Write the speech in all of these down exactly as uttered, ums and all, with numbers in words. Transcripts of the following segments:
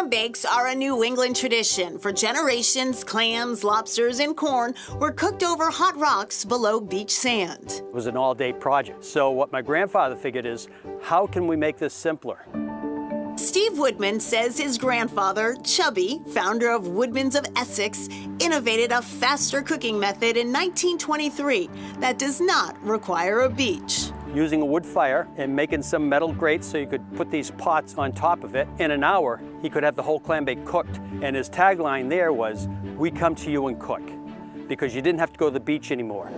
clam bakes are a New England tradition. For generations, clams, lobsters, and corn were cooked over hot rocks below beach sand. It was an all-day project. So what my grandfather figured is, how can we make this simpler? Steve Woodman says his grandfather, Chubby, founder of Woodman's of Essex, innovated a faster cooking method in nineteen twenty-three that does not require a beach. Using a wood fire and making some metal grates so you could put these pots on top of it. In an hour, he could have the whole clam bake cooked. And his tagline there was, "We come to you and cook," because you didn't have to go to the beach anymore.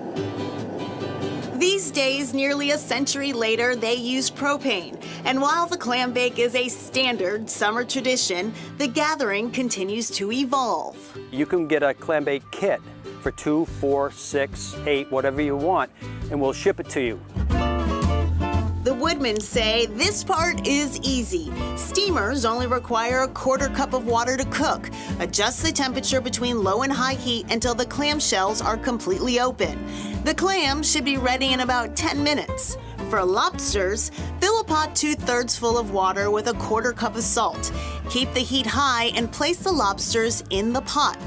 These days, nearly a century later, they use propane. And while the clam bake is a standard summer tradition, the gathering continues to evolve. You can get a clam bake kit for two, four, six, eight, whatever you want, and we'll ship it to you. The Woodmen say this part is easy. Steamers only require a quarter cup of water to cook. Adjust the temperature between low and high heat until the clam shells are completely open. The clam should be ready in about ten minutes. For lobsters, fill a pot two-thirds full of water with a quarter cup of salt. Keep the heat high and place the lobsters in the pot.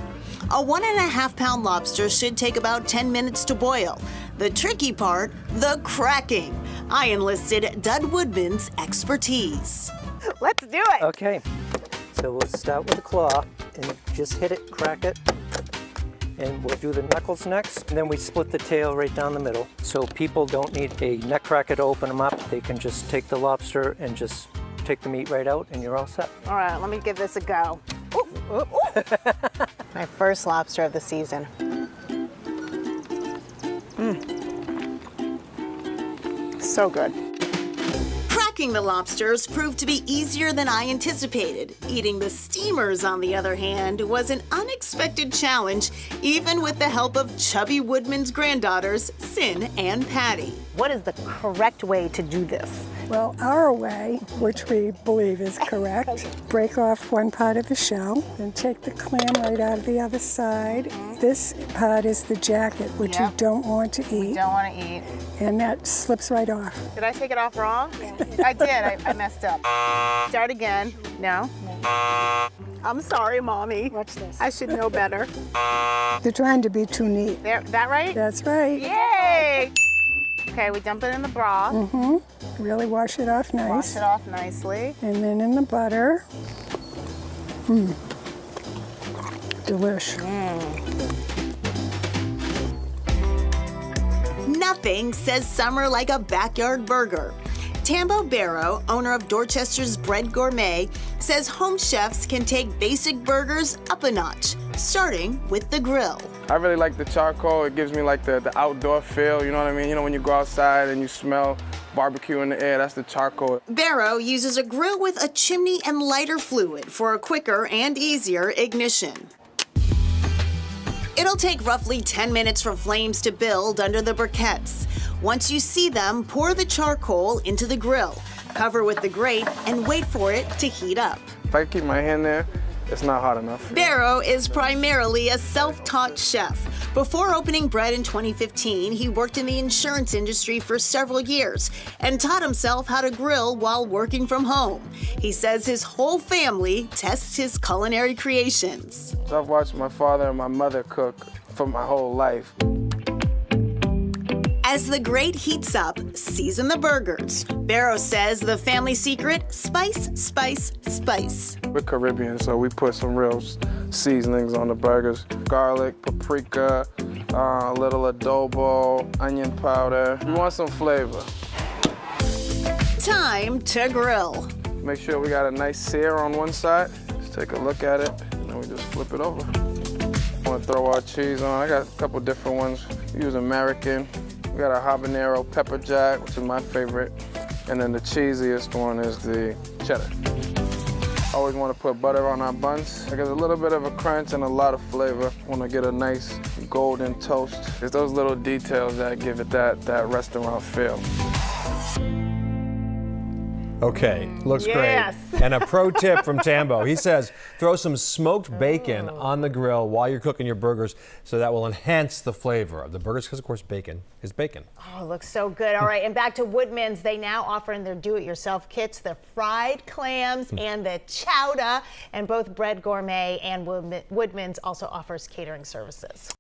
A one and a half pound lobster should take about ten minutes to boil. The tricky part, the cracking. I enlisted Dud Woodman's expertise. Let's do it. Okay, so we'll start with a claw and just hit it, crack it, and we'll do the knuckles next. And then we split the tail right down the middle. So people don't need a neck cracker to open them up. They can just take the lobster and just take the meat right out and you're all set. All right, let me give this a go. Ooh, ooh, ooh. My first lobster of the season. Mm. So good. Cracking the lobsters proved to be easier than I anticipated. Eating the steamers, on the other hand, was an unexpected challenge, even with the help of Chubby Woodman's granddaughters, Sin and Patty. What is the correct way to do this? Well, our way, which we believe is correct, break off one part of the shell and take the clam right out of the other side. Mm-hmm. This part is the jacket, which yep. you don't want to eat. We don't want to eat. And that slips right off. Did I take it off wrong? I did. I, I messed up. Start again. No? No. I'm sorry, Mommy. Watch this. I should know better. They're trying to be too neat. There, that right? That's right. Yay! Okay, we dump it in the broth. Mm-hmm. Really wash it off nice. Wash it off nicely. And then in the butter. Mmm. Delish. Mm. Nothing says summer like a backyard burger. Tambo Barrow, owner of Dorchester's BRED Gourmet, says home chefs can take basic burgers up a notch, starting with the grill. I really like the charcoal. It gives me like the, the outdoor feel, you know what I mean? You know when you go outside and you smell barbecue in the air, that's the charcoal. Barrow uses a grill with a chimney and lighter fluid for a quicker and easier ignition. It'll take roughly ten minutes for flames to build under the briquettes. Once you see them, pour the charcoal into the grill, cover with the grate, and wait for it to heat up. If I keep my hand there, it's not hot enough. Barrow is primarily a self-taught chef. Before opening BRED in twenty fifteen, he worked in the insurance industry for several years and taught himself how to grill while working from home. He says his whole family tests his culinary creations. So I've watched my father and my mother cook for my whole life. As the grate heats up, season the burgers. Barrow says the family secret, spice, spice, spice. We're Caribbean, so we put some real seasonings on the burgers. Garlic, paprika, uh, a little adobo, onion powder. You want some flavor. Time to grill. Make sure we got a nice sear on one side. Let's take a look at it, and then we just flip it over. I want to throw our cheese on. I got a couple different ones. Use American. We got a habanero pepper jack, which is my favorite. And then the cheesiest one is the cheddar. I always want to put butter on our buns. It gives a little bit of a crunch and a lot of flavor. I want to get a nice golden toast. It's those little details that give it that, that restaurant feel. Okay, looks yes. great. And a pro tip from Tambo. He says, throw some smoked bacon oh. on the grill while you're cooking your burgers, so that will enhance the flavor of the burgers, because of course bacon is bacon. Oh, it looks so good. All right, and back to Woodman's. They now offer in their do-it-yourself kits the fried clams and the chowder, and both BRED Gourmet and Woodman's also offers catering services.